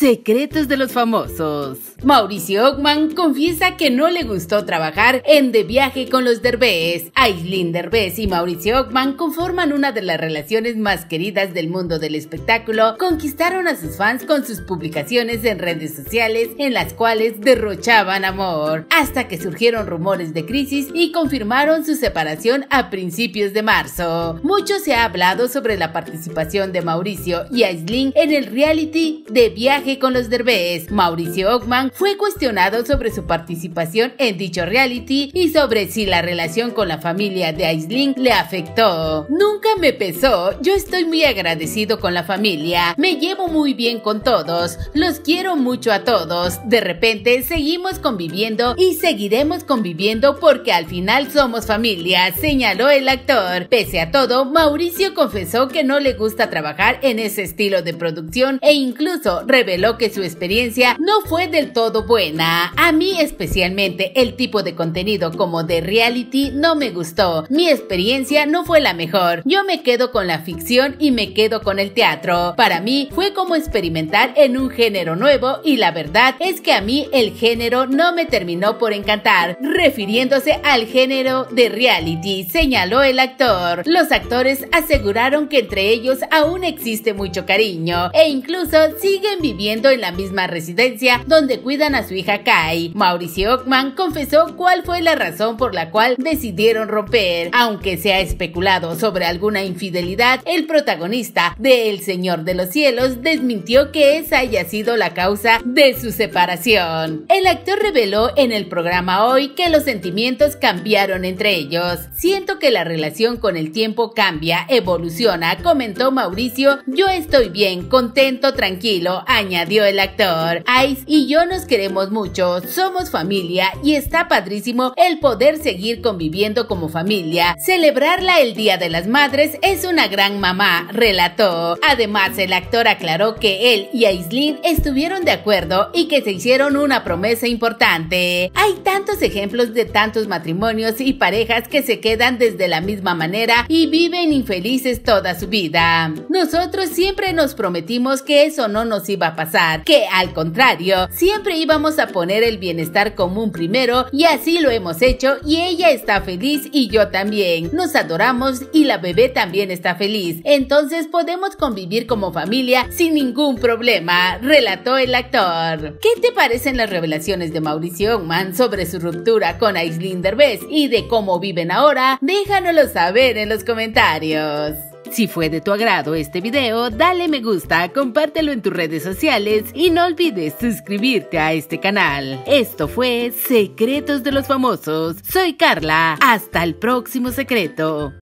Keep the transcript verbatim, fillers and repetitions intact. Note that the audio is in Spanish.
Secretos de los Famosos. Mauricio Ochmann confiesa que no le gustó trabajar en De Viaje con los Derbez. Aislinn Derbez y Mauricio Ochmann conforman una de las relaciones más queridas del mundo del espectáculo. Conquistaron a sus fans con sus publicaciones en redes sociales en las cuales derrochaban amor, hasta que surgieron rumores de crisis y confirmaron su separación a principios de marzo. Mucho se ha hablado sobre la participación de Mauricio y Aislinn en el reality De Viaje con los Derbez. Mauricio Ochmann fue cuestionado sobre su participación en dicho reality y sobre si la relación con la familia de Aislinn le afectó. Nunca me pesó, yo estoy muy agradecido con la familia, me llevo muy bien con todos, los quiero mucho a todos, de repente seguimos conviviendo y seguiremos conviviendo porque al final somos familia, señaló el actor. Pese a todo, Mauricio confesó que no le gusta trabajar en ese estilo de producción e incluso reveló que su experiencia no fue del todo buena. A mí especialmente el tipo de contenido como de reality no me gustó. Mi experiencia no fue la mejor. Yo me quedo con la ficción y me quedo con el teatro. Para mí fue como experimentar en un género nuevo y la verdad es que a mí el género no me terminó por encantar, refiriéndose al género de reality, señaló el actor. Los actores aseguraron que entre ellos aún existe mucho cariño e incluso siguen viviendo en la misma residencia donde cuidan a su hija Kai. Mauricio Ochmann confesó cuál fue la razón por la cual decidieron romper. Aunque se ha especulado sobre alguna infidelidad, el protagonista de El Señor de los Cielos desmintió que esa haya sido la causa de su separación. El actor reveló en el programa Hoy que los sentimientos cambiaron entre ellos. Siento que la relación con el tiempo cambia, evoluciona, comentó Mauricio. Yo estoy bien, contento, tranquilo, añadió Añadió el actor. Ais y yo nos queremos mucho, somos familia y está padrísimo el poder seguir conviviendo como familia. Celebrarla el Día de las Madres es una gran mamá, relató. Además, el actor aclaró que él y Aislinn estuvieron de acuerdo y que se hicieron una promesa importante. Hay tantos ejemplos de tantos matrimonios y parejas que se quedan desde la misma manera y viven infelices toda su vida. Nosotros siempre nos prometimos que eso no nos iba a pasar. Que al contrario, siempre íbamos a poner el bienestar común primero y así lo hemos hecho y ella está feliz y yo también. Nos adoramos y la bebé también está feliz. Entonces podemos convivir como familia sin ningún problema, relató el actor. ¿Qué te parecen las revelaciones de Mauricio Ochmann sobre su ruptura con Aislinn Derbez y de cómo viven ahora? Déjanoslo saber en los comentarios. Si fue de tu agrado este video, dale me gusta, compártelo en tus redes sociales y no olvides suscribirte a este canal. Esto fue Secretos de los Famosos. Soy Carla. Hasta el próximo secreto.